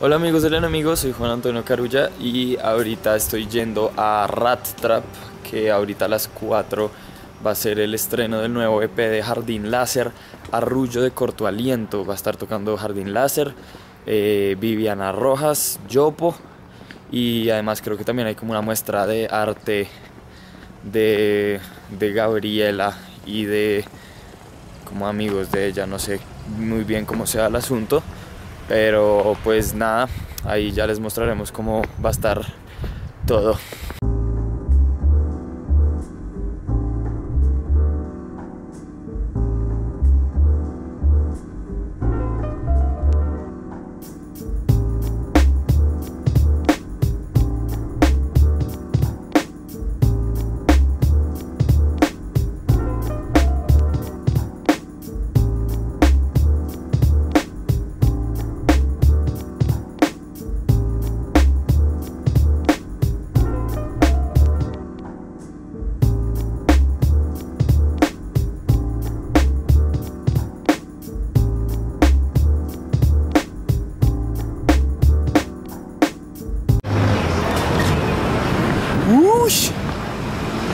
Hola amigos del Enemigo, soy Juan Antonio Carulla y ahorita estoy yendo a Rat Trap, que ahorita a las 4 va a ser el estreno del nuevo EP de Jardín Láser, Arrullo de Corto Aliento. Va a estar tocando Jardín Láser, Viviana Rojas, Yopo, y además creo que también hay como una muestra de arte de Gabriela y de como amigos de ella, no sé muy bien cómo sea el asunto. Pero pues nada, ahí ya les mostraremos cómo va a estar todo.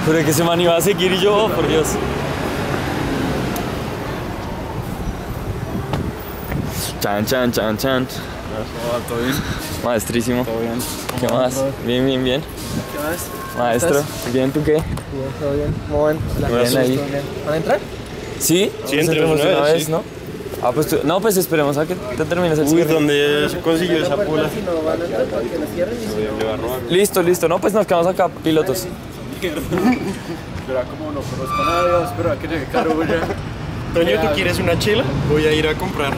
Pero que ese man iba a seguir y yo, oh, por Dios. Chan, chan, chan, chan. ¿Todo bien? Maestrísimo. ¿Todo bien? ¿Qué más? Bien, bien, bien. ¿Qué más? Maestro, ¿bien tú qué? Bien, todo bien. ¿Cómo van? Bien ahí. ¿Van a entrar? Sí, sí, entremos una vez, ¿no? Ah, pues tú, no, pues esperemos a que te termines el cierre. Uy, ¿dónde se consiguió esa pula? Listo, listo. No, pues nos quedamos acá, pilotos. Espera, como no conozco a nadie, espera que llegue Carulla. Toño, ¿tú quieres una chela? Voy a ir a comprar.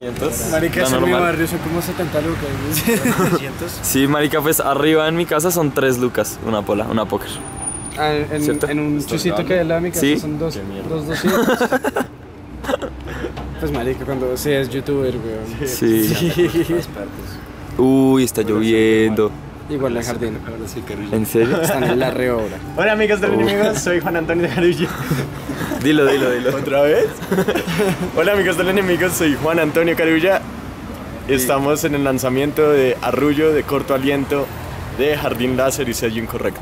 ¿500? Marica, en mi barrio son como 70 lucas. ¿500? Sí, marica, pues arriba en mi casa son 3 lucas, una pola, una póker. Ah, en un chucito que la de mi casa son 200. Pues marica, cuando seas youtuber, weón. Sí. Uy, está lloviendo. Igual de Jardín. ¿En serio? Están en la reobra. Hola amigos del Enemigo, soy Juan Antonio Carulla. Dilo. ¿Otra vez? Hola amigos del Enemigo, soy Juan Antonio Carulla. Estamos en el lanzamiento de Arrullo de Corto Aliento de Jardín Láser y sello Incorrecto.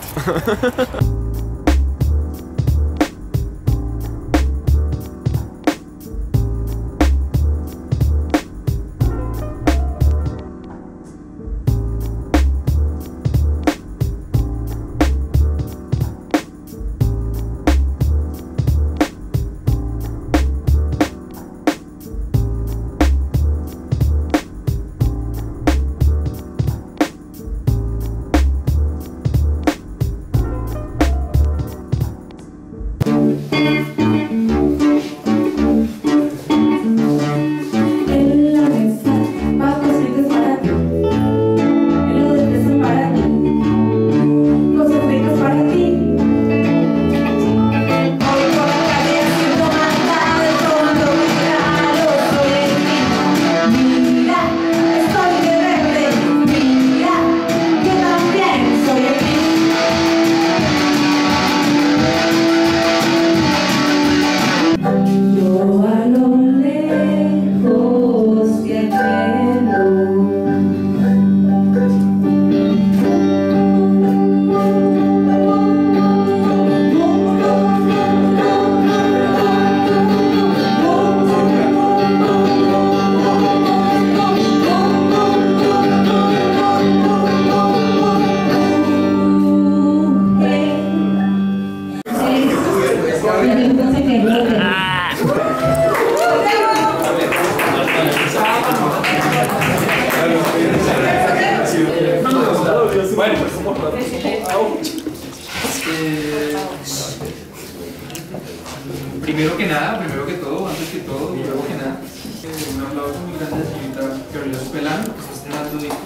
Primero que nada, primero que todo, antes que todo, luego que nada, un aplauso muy grande a la señorita Gabriela Supelano, que está estrenando disco.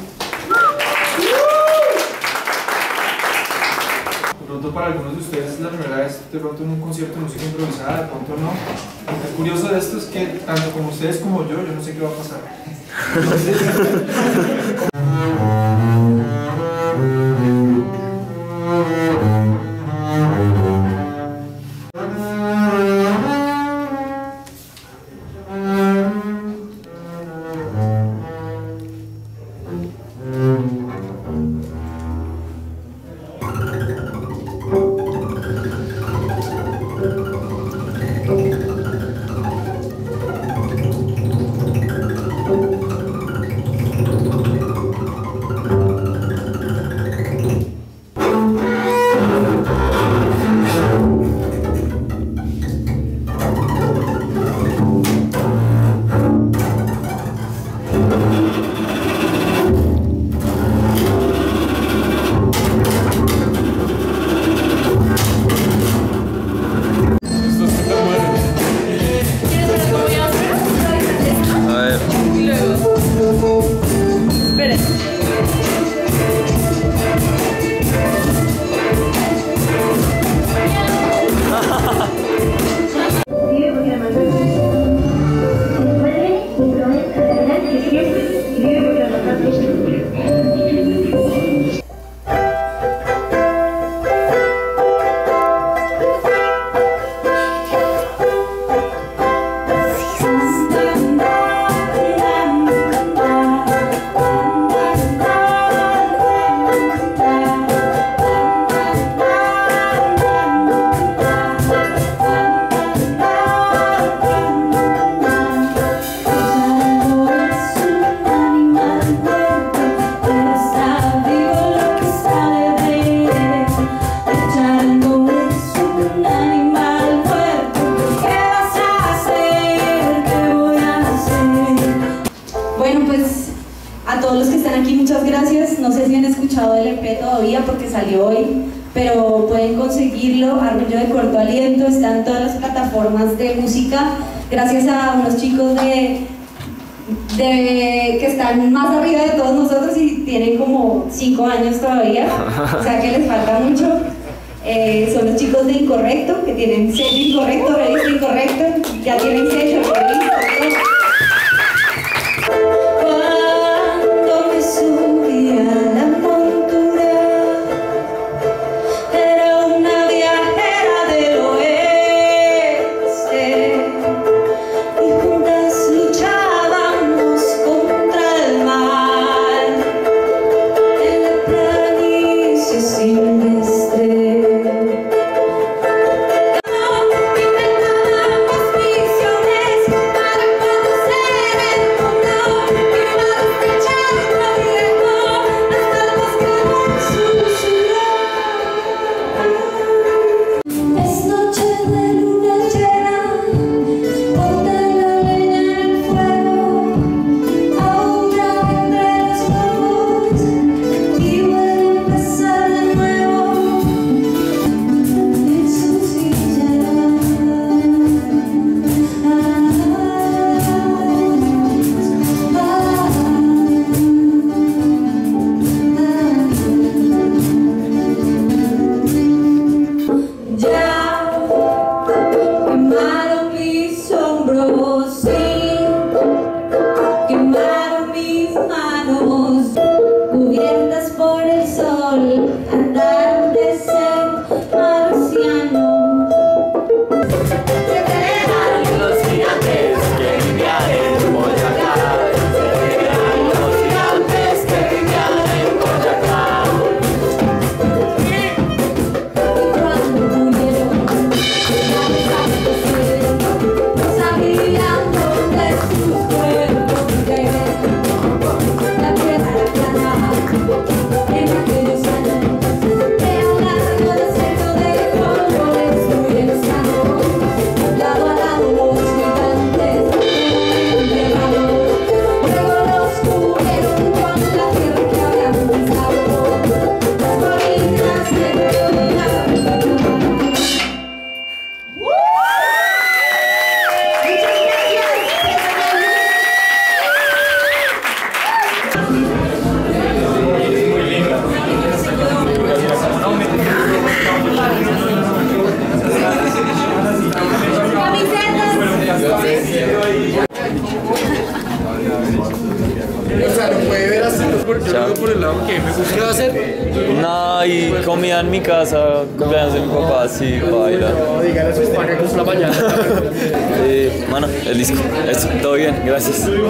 De pronto para algunos de ustedes es la primera vez de pronto en un concierto de música improvisada, de pronto no. Lo curioso de esto es que tanto como ustedes como yo no sé qué va a pasar. Entonces, todos los que están aquí, muchas gracias. No sé si han escuchado el EP todavía porque salió hoy, pero pueden conseguirlo. Arrullo de Corto Aliento está en todas las plataformas de música. Gracias a unos chicos que están más arriba de todos nosotros y tienen como 5 años todavía, o sea que les falta mucho. Son los chicos de Incorrecto, que tienen sello Incorrecto, revista Incorrecto, ya tienen sello, revista. Cuando me subí a la montura, era una viajera del oeste, y juntas luchábamos contra el mal, en la planicie silvestre. En mi casa, cumpleaños de mi papá, sí, baila. No, díganle a sus padres que es la mañana. Mano, el disco, eso, todo bien, gracias.